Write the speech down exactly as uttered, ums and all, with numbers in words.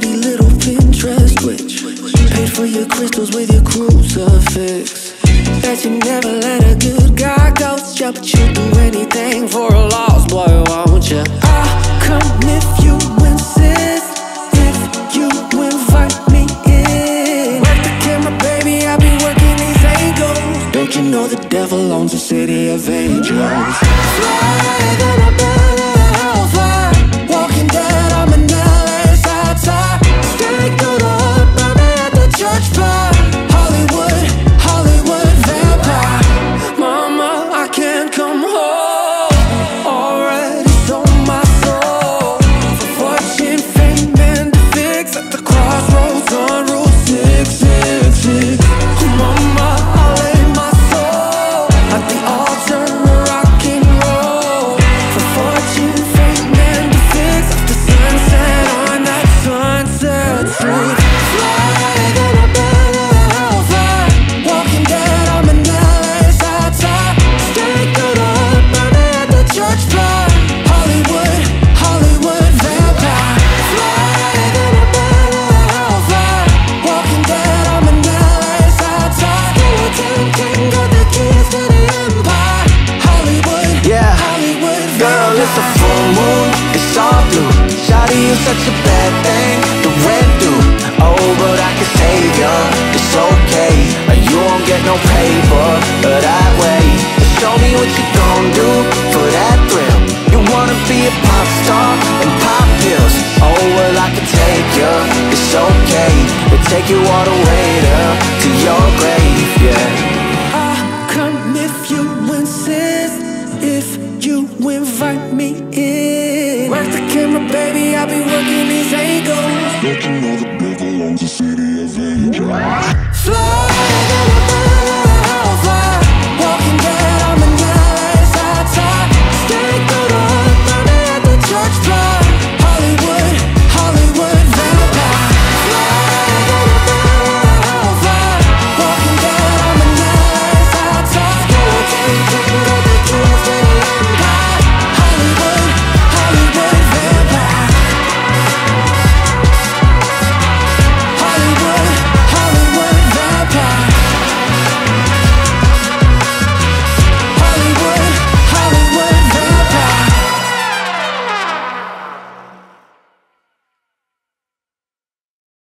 pretty little Pinterest witch. Paid for your crystals with your crucifix. Bet you never let a good guy ghost you, but you'd do anything for a lost boy, won't you? I'll come if you insist, if you invite me in. With the camera, baby, I'll be working these angles. Don't you know the devil owns a city of angels? Fly than a bird. You're such a bad thing to went through. Oh, but I can save you. It's okay. You won't get no paper, but I wait. Show me what you gon' do for that thrill. You wanna be a pop star and pop pills. Oh, well, I can take you. It's okay. They take you all the way.